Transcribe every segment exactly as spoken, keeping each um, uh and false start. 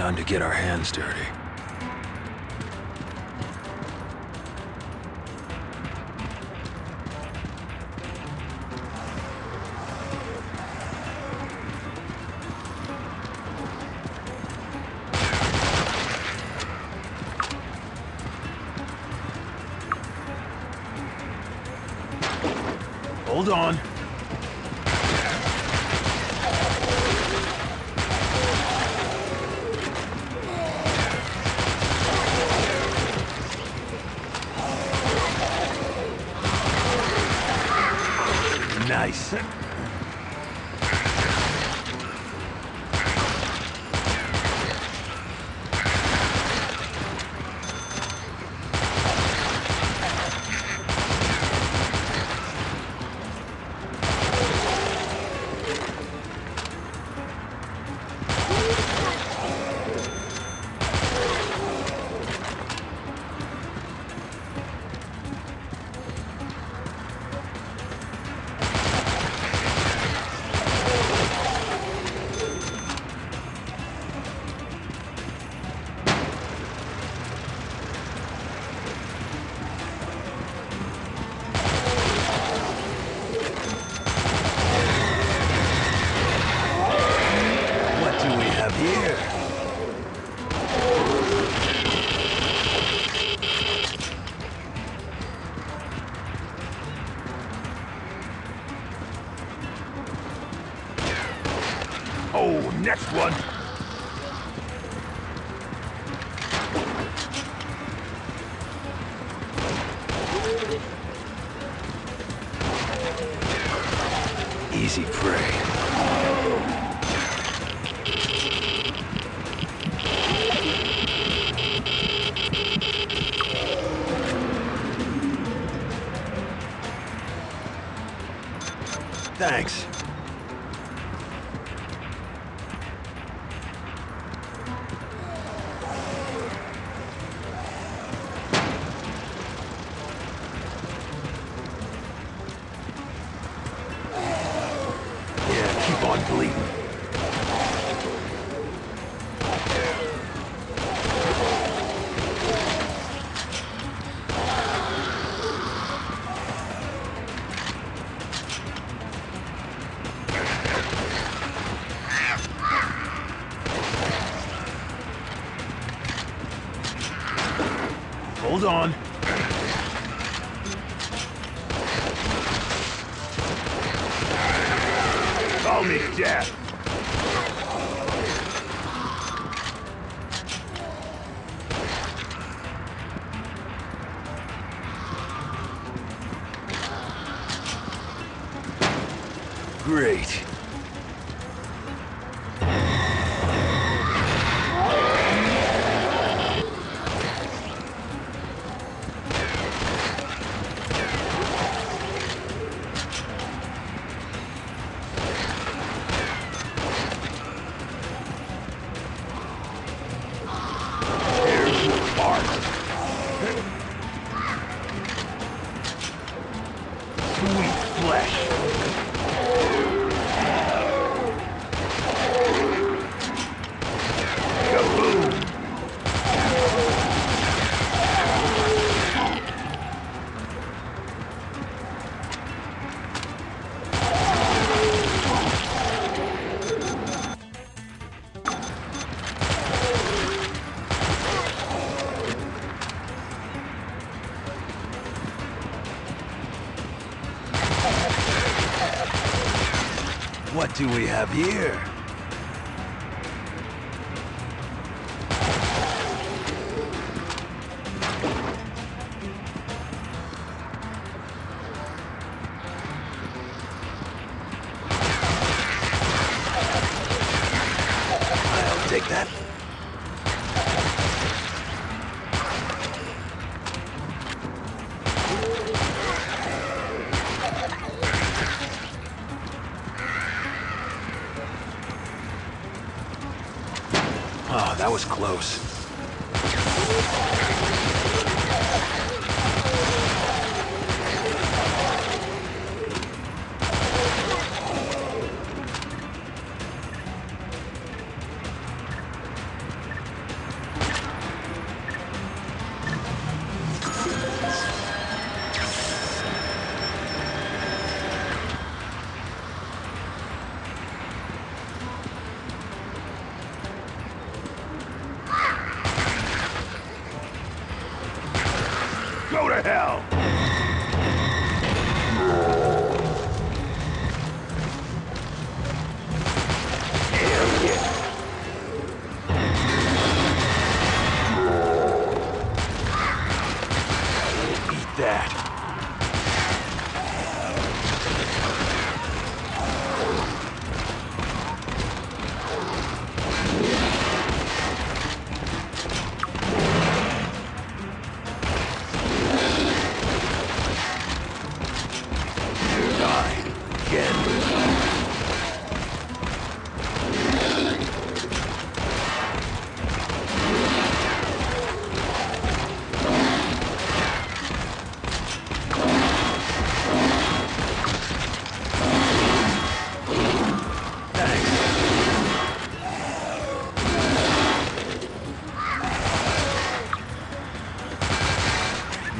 Time to get our hands dirty. Hold on. Nice. Oh, next one. Easy prey. Thanks. Keep on bleeding. Hold on. Call me death. Great. What do we have here? I'll take that. Oh, that was close. hell.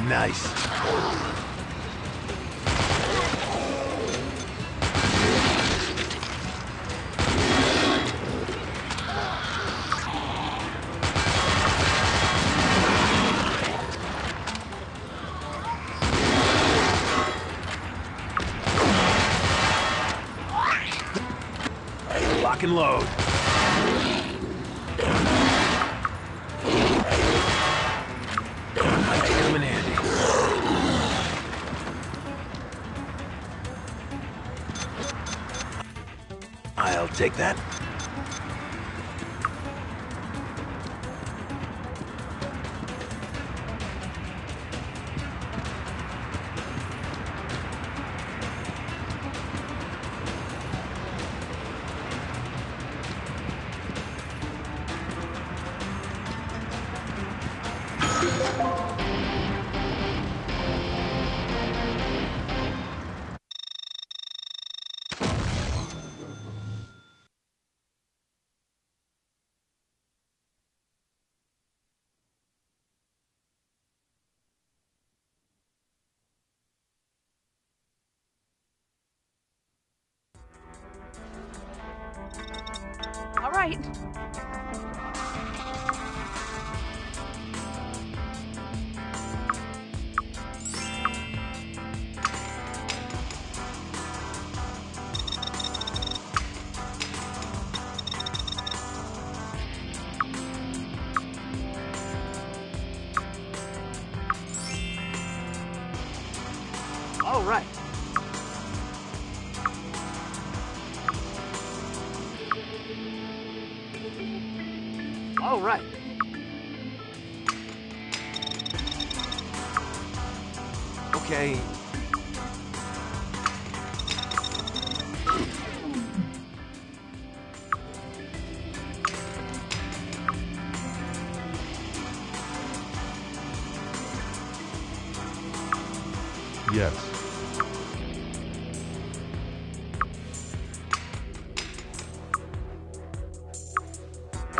Nice. Lock and load. I'll take that. All right. All right. Okay. Yes.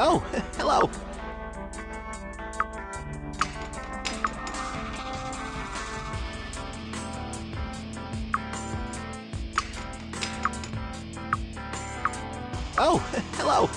Oh, hello. Oh, hello.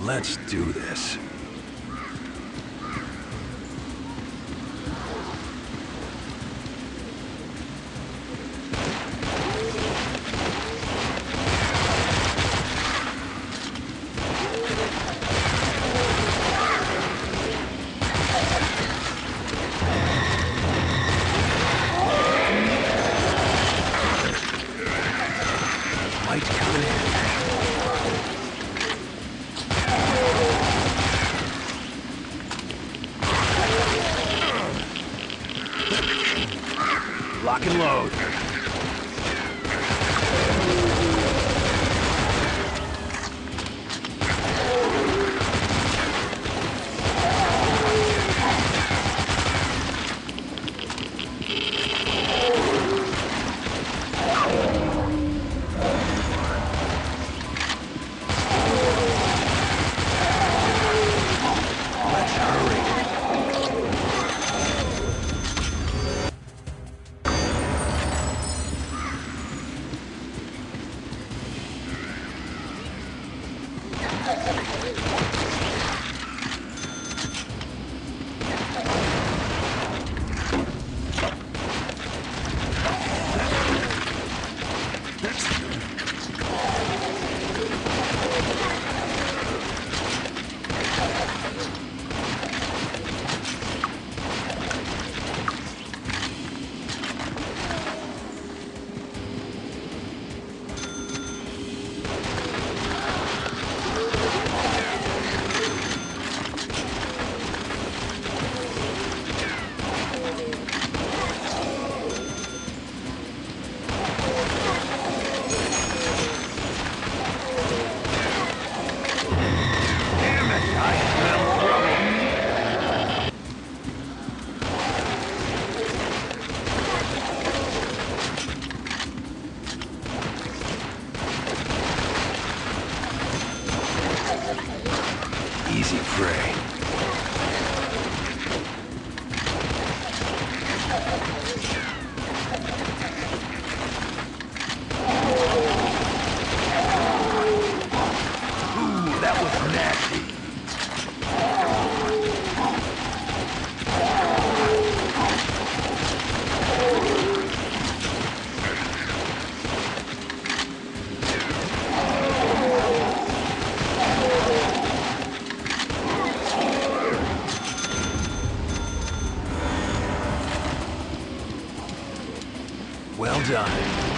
Let's do this. Might come in. Lock and load. Easy prey. Well done.